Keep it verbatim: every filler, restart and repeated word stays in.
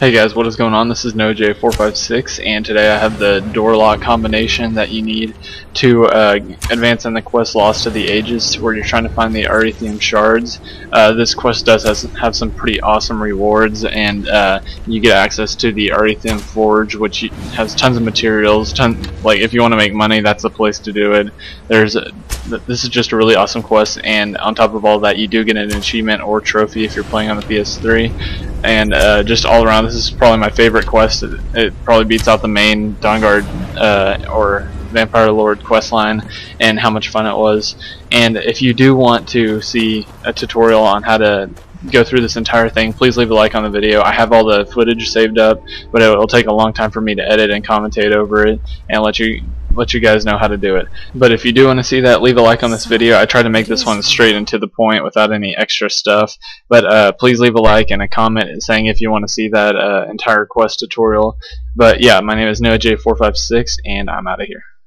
Hey guys, what is going on? This is NoahJ four five six, and today I have the door lock combination that you need to uh, advance in the quest Lost to the Ages, where you're trying to find the Aetherium shards. Uh, this quest does has, have some pretty awesome rewards, and uh, you get access to the Aetherium Forge, which has tons of materials. Ton like if you want to make money, that's the place to do it. There's a, this is just a really awesome quest, and on top of all that, you do get an achievement or trophy if you're playing on the P S three. And uh, just all around, this is probably my favorite quest. It, it probably beats out the main Dawnguard uh, or Vampire Lord questline, and how much fun it was. And if you do want to see a tutorial on how to go through this entire thing, please leave a like on the video. I have all the footage saved up, but it will take a long time for me to edit and commentate over it and let you let you guys know how to do it. But if you do want to see that, leave a like on this video. I try to make this one straight and to the point without any extra stuff, but uh, please leave a like and a comment saying if you want to see that uh, entire quest tutorial. But yeah, my name is NoahJ four five six, and I'm out of here.